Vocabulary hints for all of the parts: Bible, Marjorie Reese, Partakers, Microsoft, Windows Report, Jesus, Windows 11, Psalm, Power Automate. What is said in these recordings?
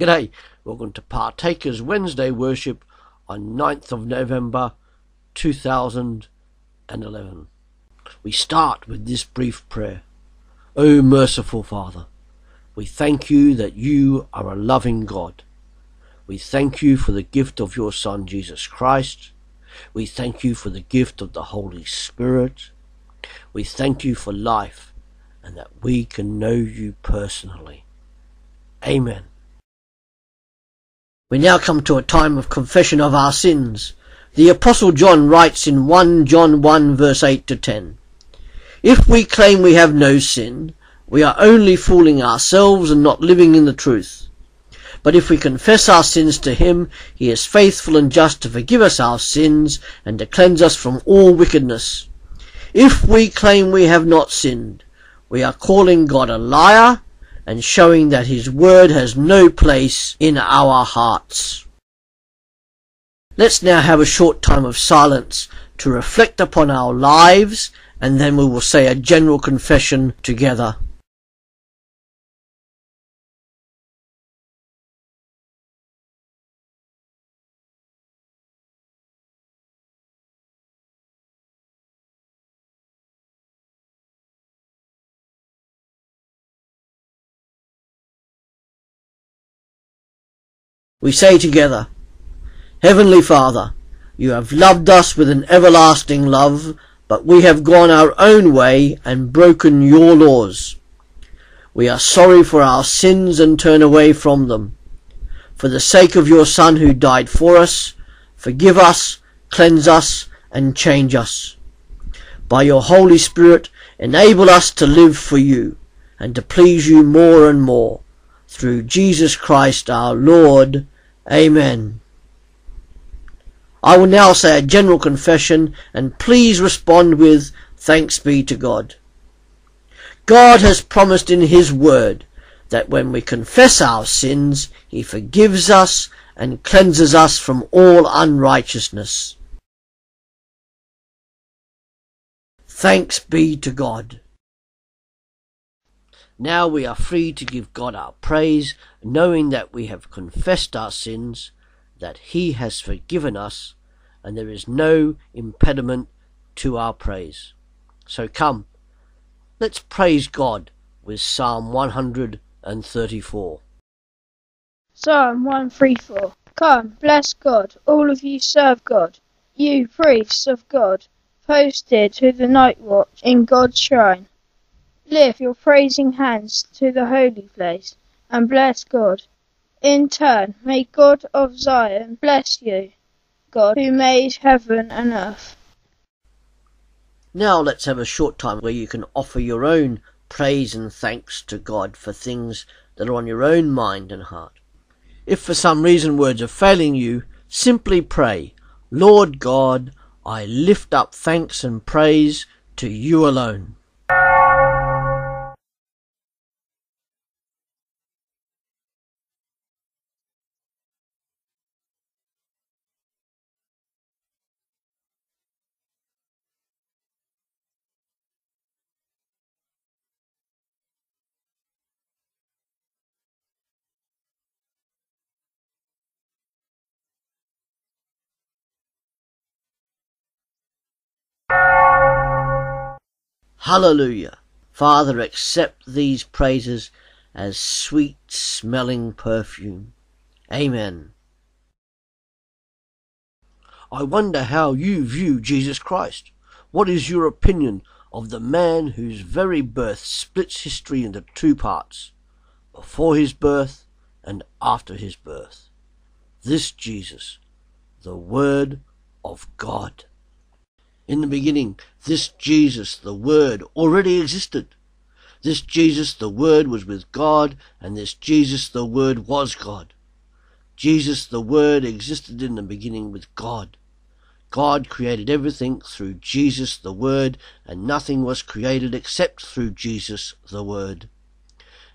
G'day, welcome to Partakers Wednesday worship on 9th of November 2011. We start with this brief prayer. O merciful Father, we thank you that you are a loving God. We thank you for the gift of your Son Jesus Christ. We thank you for the gift of the Holy Spirit. We thank you for life and that we can know you personally. Amen. We now come to a time of confession of our sins. The Apostle John writes in 1 John 1 verse 8 to 10, "If we claim we have no sin, we are only fooling ourselves and not living in the truth. But if we confess our sins to him, he is faithful and just to forgive us our sins and to cleanse us from all wickedness. If we claim we have not sinned, we are calling God a liar and showing that his word has no place in our hearts." Let's now have a short time of silence to reflect upon our lives, and then we will say a general confession together. We say together, Heavenly Father, you have loved us with an everlasting love, but we have gone our own way and broken your laws. We are sorry for our sins and turn away from them. For the sake of your Son who died for us, forgive us, cleanse us, and change us. By your Holy Spirit, enable us to live for you and to please you more and more. Through Jesus Christ our Lord. Amen. I will now say a general confession, and please respond with thanks be to God. God has promised in his word that when we confess our sins, he forgives us and cleanses us from all unrighteousness. Thanks be to God. Now we are free to give God our praise, knowing that we have confessed our sins, that he has forgiven us, and there is no impediment to our praise. So come, let's praise God with Psalm 134. Psalm 134. Come, bless God, all of you serve God, you priests of God, posted to the night watch in God's shrine. Lift your praising hands to the holy place, and bless God. In turn, may God of Zion bless you, God who made heaven and earth. Now let's have a short time where you can offer your own praise and thanks to God for things that are on your own mind and heart. If for some reason words are failing you, simply pray, Lord God, I lift up thanks and praise to you alone. Hallelujah! Father, accept these praises as sweet-smelling perfume. Amen. I wonder how you view Jesus Christ. What is your opinion of the man whose very birth splits history into two parts, before his birth and after his birth? This Jesus, the Word of God. In the beginning, this Jesus, the Word, already existed. This Jesus, the Word, was with God, and this Jesus, the Word, was God. Jesus, the Word, existed in the beginning with God. God created everything through Jesus, the Word, and nothing was created except through Jesus, the Word.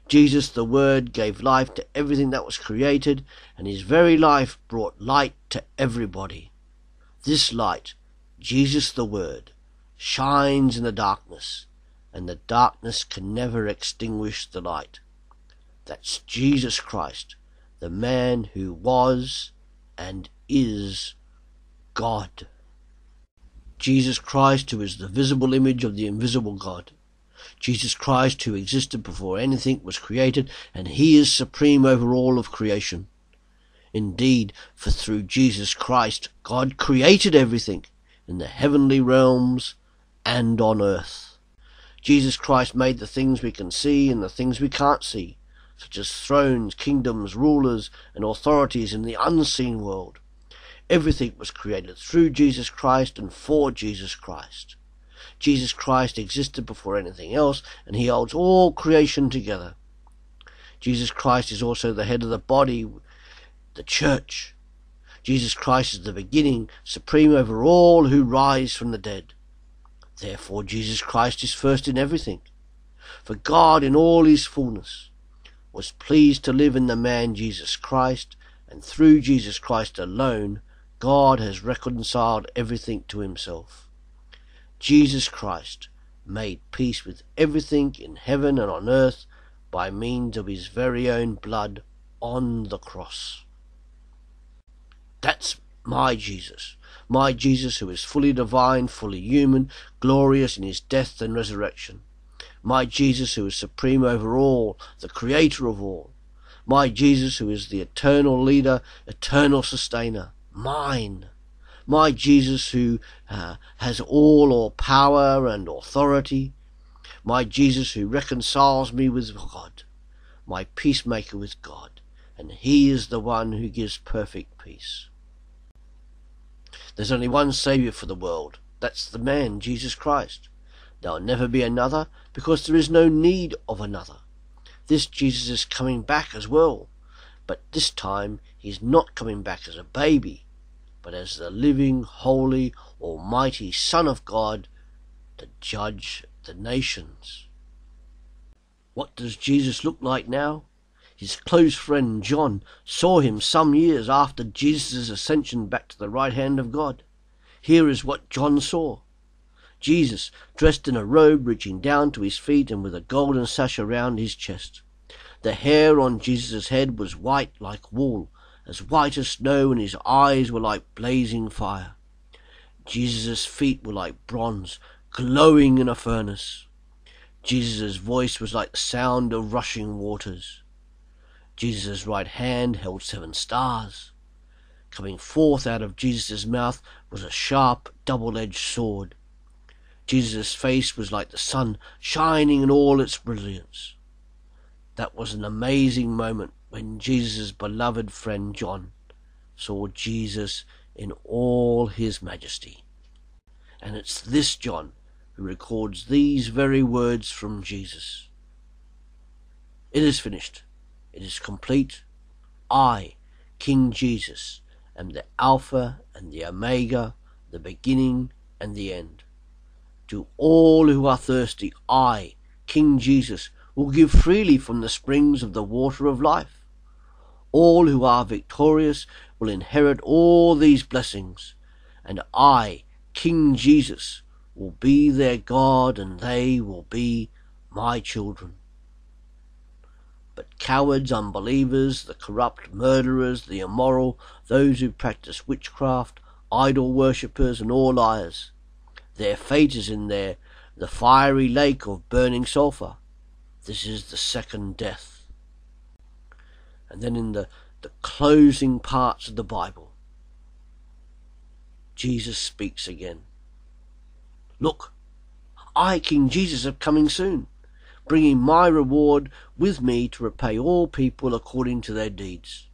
Jesus, the Word, gave life to everything that was created, and his very life brought light to everybody. This light, Jesus the Word, shines in the darkness, and the darkness can never extinguish the light. That's Jesus Christ, the man who was and is God. Jesus Christ, who is the visible image of the invisible God. Jesus Christ, who existed before anything was created, and he is supreme over all of creation. Indeed, for through Jesus Christ, God created everything in the heavenly realms and on earth. Jesus Christ made the things we can see and the things we can't see, such as thrones, kingdoms, rulers, and authorities in the unseen world. Everything was created through Jesus Christ and for Jesus Christ. Jesus Christ existed before anything else, and he holds all creation together. Jesus Christ is also the head of the body, the church. Jesus Christ is the beginning, supreme over all who rise from the dead. Therefore, Jesus Christ is first in everything. For God, in all his fullness, was pleased to live in the man Jesus Christ, and through Jesus Christ alone, God has reconciled everything to himself. Jesus Christ made peace with everything in heaven and on earth by means of his very own blood on the cross. That's my Jesus who is fully divine, fully human, glorious in his death and resurrection. My Jesus who is supreme over all, the creator of all. My Jesus who is the eternal leader, eternal sustainer. Mine. My Jesus who has all power and authority. My Jesus who reconciles me with God. My peacemaker with God. And he is the one who gives perfect peace. There's only one Saviour for the world. That's the man, Jesus Christ. There'll never be another, because there is no need of another. This Jesus is coming back as well. But this time, he's not coming back as a baby, but as the living, holy, almighty Son of God to judge the nations. What does Jesus look like now? His close friend John saw him some years after Jesus' ascension back to the right hand of God. Here is what John saw. Jesus, dressed in a robe reaching down to his feet and with a golden sash around his chest. The hair on Jesus' head was white like wool, as white as snow, and his eyes were like blazing fire. Jesus' feet were like bronze, glowing in a furnace. Jesus' voice was like the sound of rushing waters. Jesus' right hand held 7 stars. Coming forth out of Jesus' mouth was a sharp, double-edged sword. Jesus' face was like the sun, shining in all its brilliance. That was an amazing moment when Jesus' beloved friend John saw Jesus in all his majesty. And it's this John who records these very words from Jesus. It is finished. It is complete. I, King Jesus, am the Alpha and the Omega, the beginning and the end. To all who are thirsty, I, King Jesus, will give freely from the springs of the water of life. All who are victorious will inherit all these blessings, and I, King Jesus, will be their God, and they will be my children. But cowards, unbelievers, the corrupt, murderers, the immoral, those who practice witchcraft, idol worshippers, and all liars, their fate is in the fiery lake of burning sulphur. This is the second death. And then in the closing parts of the Bible, Jesus speaks again. Look, I, King Jesus, am coming soon, bringing my reward with me to repay all people according to their deeds.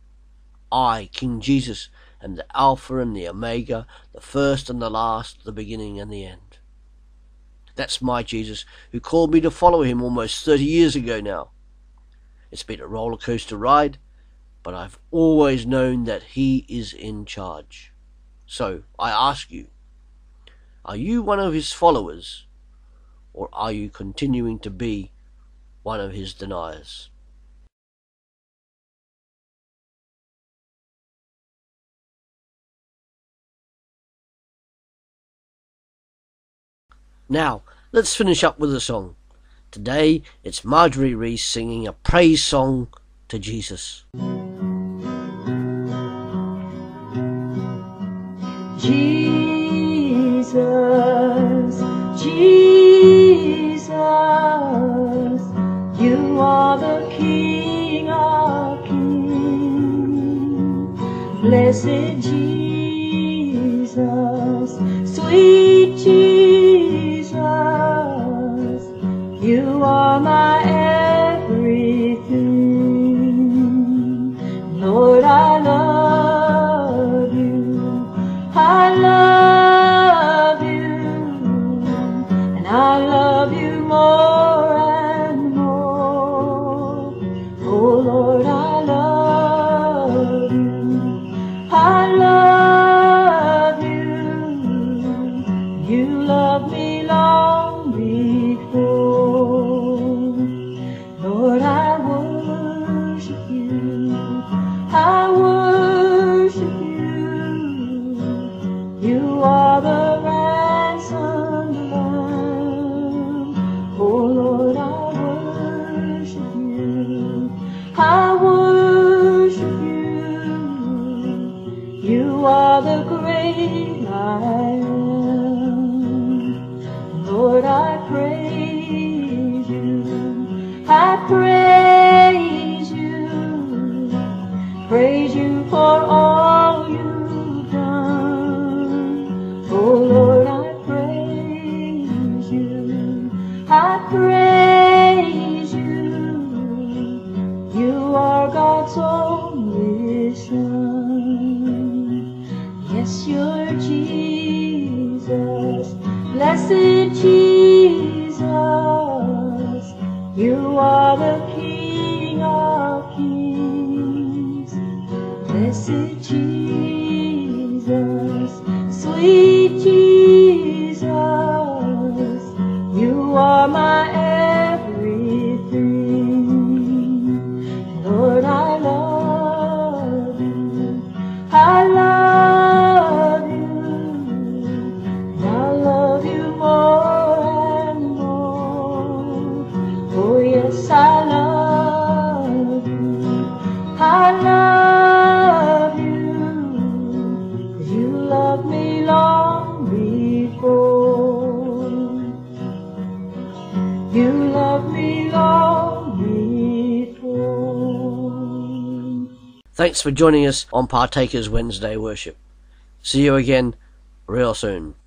I, King Jesus, am the Alpha and the Omega, the first and the last, the beginning and the end. That's my Jesus, who called me to follow him almost 30 years ago now. It's been a roller coaster ride, but I've always known that he is in charge. So I ask you, are you one of his followers, or are you continuing to be one of his deniers? Now, let's finish up with a song. Today, it's Marjorie Reese singing a praise song to Jesus. Jesus, Jesus, you are the King of kings. Blessed Jesus, sweet Jesus, you are my everything. Lord, I love you, I love you, and I love you more and more. Oh Lord, I love you, I love you, you love me long before. Lord, I worship you, I worship you, you are the ransom love. Oh Lord, I worship you, I worship you, you are the great I am. Lord, I praise you, I praise you for all you've done. Oh Lord, I praise you, I praise you, you are God's only Son. Yes, you're Jesus, blessed Jesus, you are the King of kings. Blessed Jesus, sweet Jesus, you are my everything. Lord, I love you, I love you, and I love you more and more. Oh yes, I love you, I love you, 'cause you loved me long before. You loved me long before. Thanks for joining us on Partakers Wednesday Worship. See you again real soon.